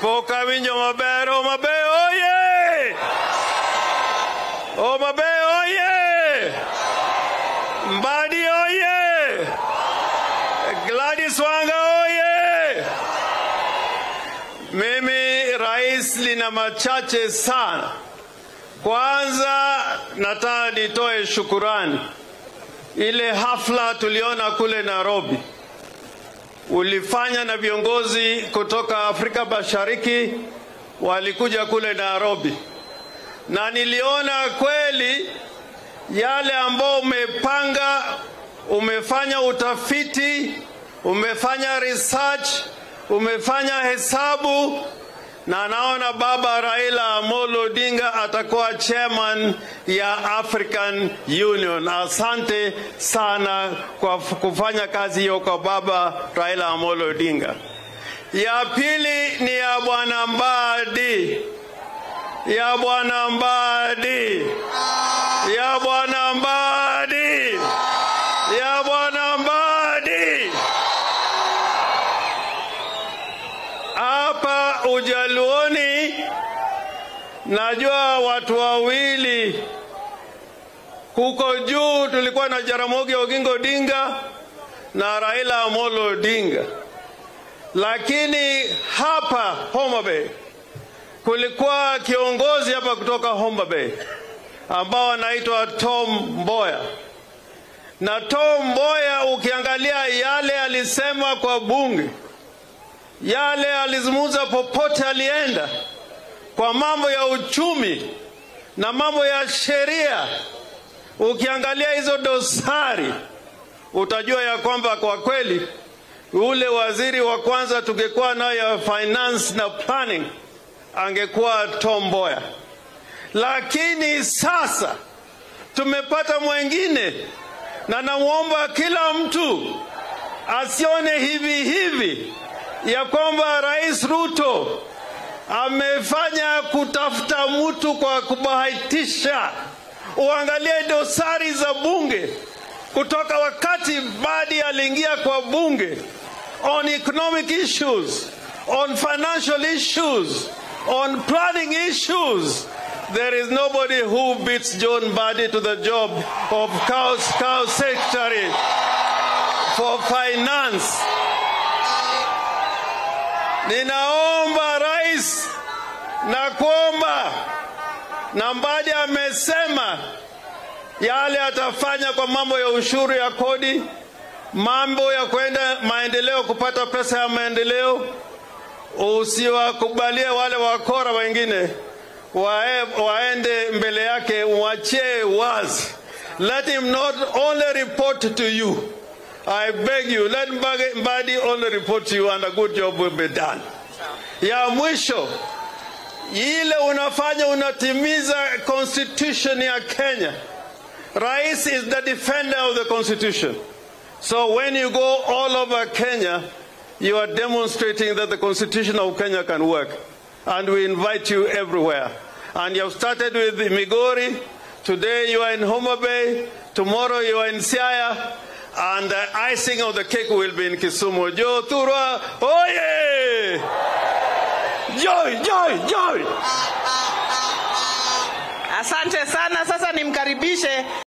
Por caminho Homa Bay, oye! Homa Bay, oye! Badi, oye! Gladys Wanga, oye! Mimi rais lina machache sana. Kwanza nataka nitoe shukurani. Ile hafla tuliona kule Nairobi ulifanya na viongozi kutoka Afrika Mashariki walikuja kule Nairobi, na niliona kweli yale ambao umepanga, umefanya utafiti, umefanya research, umefanya hesabu, na naona baba Raila Amolo Odinga atakuwa chairman ya African Union. Asante sana kwa kufanya kazi hiyo kwa baba Raila Amolo Odinga. Ya pili ni ya bwana Badi. Ya bwana Badi. Ya bwana Badi. Ya bwana Badi. Hapa Ujaluoni najua watu wawili. Huko juu tulikuwa na Jaramogi Oginga Odinga na Raila Amolo Odinga, lakini hapa Homa Bay kulikuwa kiongozi hapa kutoka Homa Bay ambao anaitwa Tom Mboya. Na Tom Mboya ukiangalia yale alisema kwa bunge, yale alizungumza popote alienda kwa mambo ya uchumi na mambo ya sheria, ukiangalia hizo dosari utajua ya kwamba kwa kweli ule waziri wa kwanza tungekuwa nayo finance na planning angekuwa Tom Mboya. Lakini sasa tumepata mwingine, na namuomba kila mtu asione hivi ya kwamba Rais Ruto amefanya kutafuta mtu kwa kubahatisha. Uangalie dosari za bunge kutoka wakati Badi aliingia kwa bunge, on economic issues, on financial issues, on planning issues. There is nobody who beats John Badi to the job of cow secretary for finance. Ninaomba rais na kuomba, na Badi amesema yale atafanya kwa mambo ya ushuru ya kodi, mambo ya kwenda maendeleo, kupata pesa ya maendeleo. Usiwakubalie wale wakora wengine waende mbele yake, uache wazi. Let him not only report to you. I beg you, let Badi only report to you and a good job will be done. Ya mwisho, ile unafanya unatimiza constitution ya Kenya. Rais is the defender of the constitution. So when you go all over Kenya, you are demonstrating that the constitution of Kenya can work. And we invite you everywhere. And you have started with Migori. Today you are in Homa Bay. Tomorrow you are in Siaya. And the icing of the cake will be in Kisumu. Joy, Turwa, oye! Joy, joy, joy! Asante sana, sasa nimkaribishe.